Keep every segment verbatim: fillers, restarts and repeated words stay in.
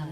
blood.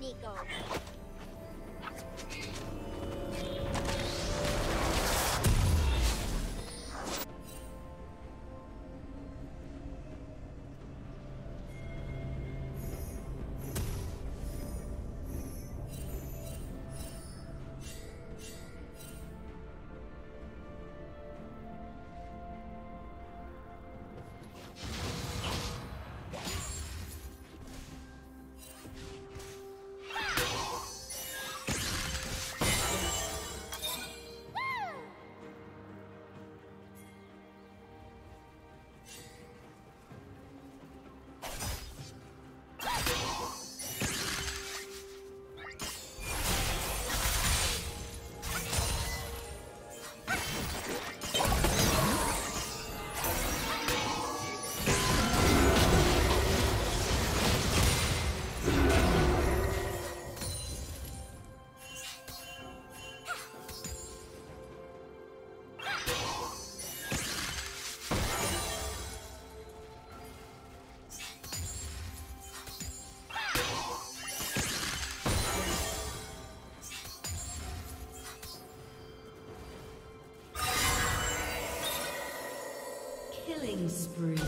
Nico. Killing spree.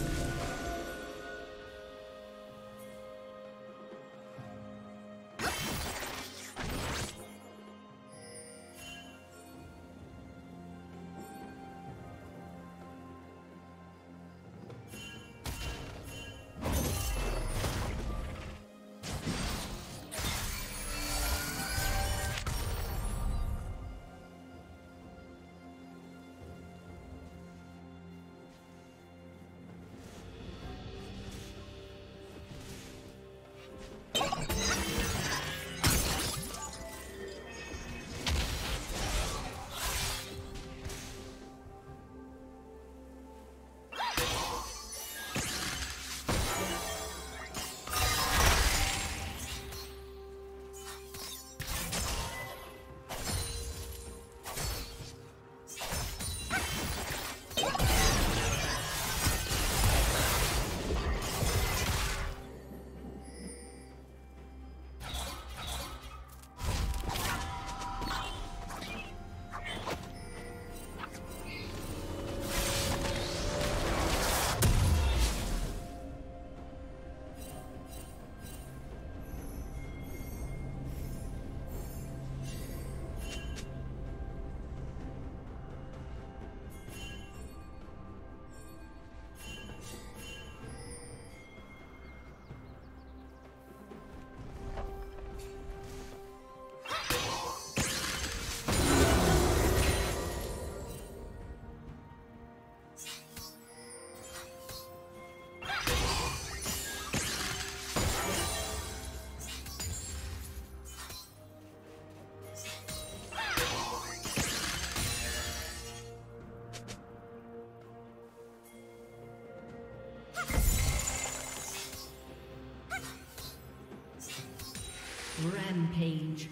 Rampage.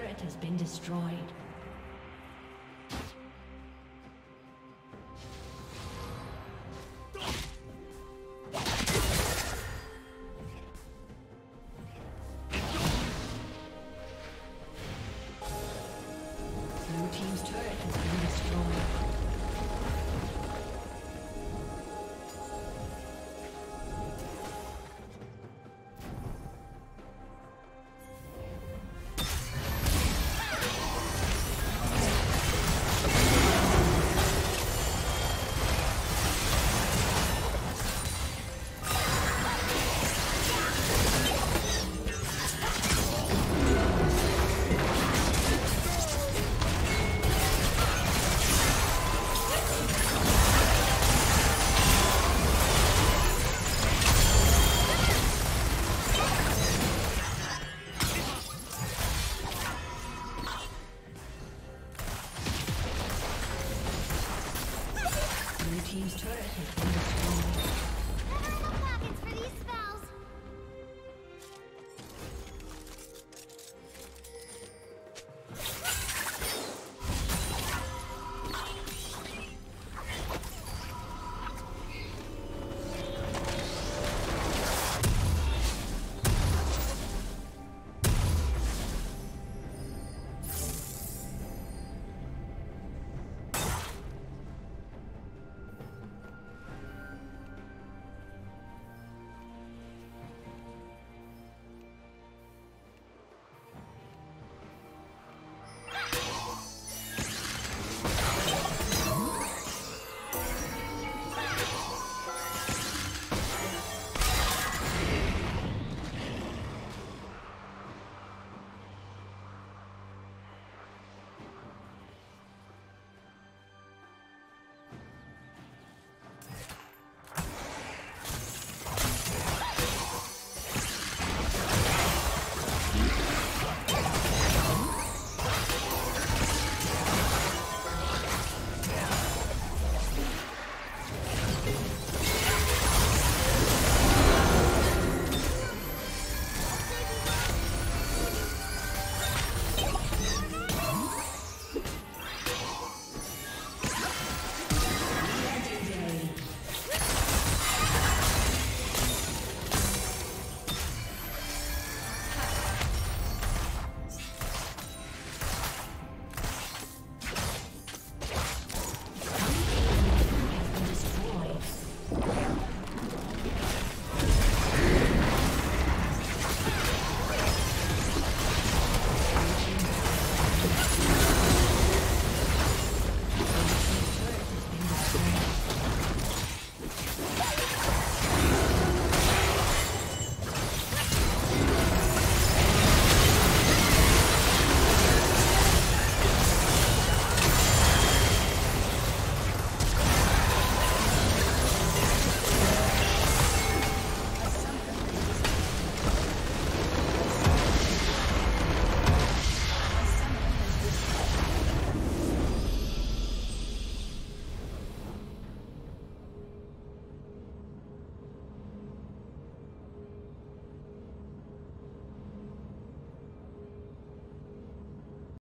turret has been destroyed. Team's turret has been destroyed. There are more pockets for these spells.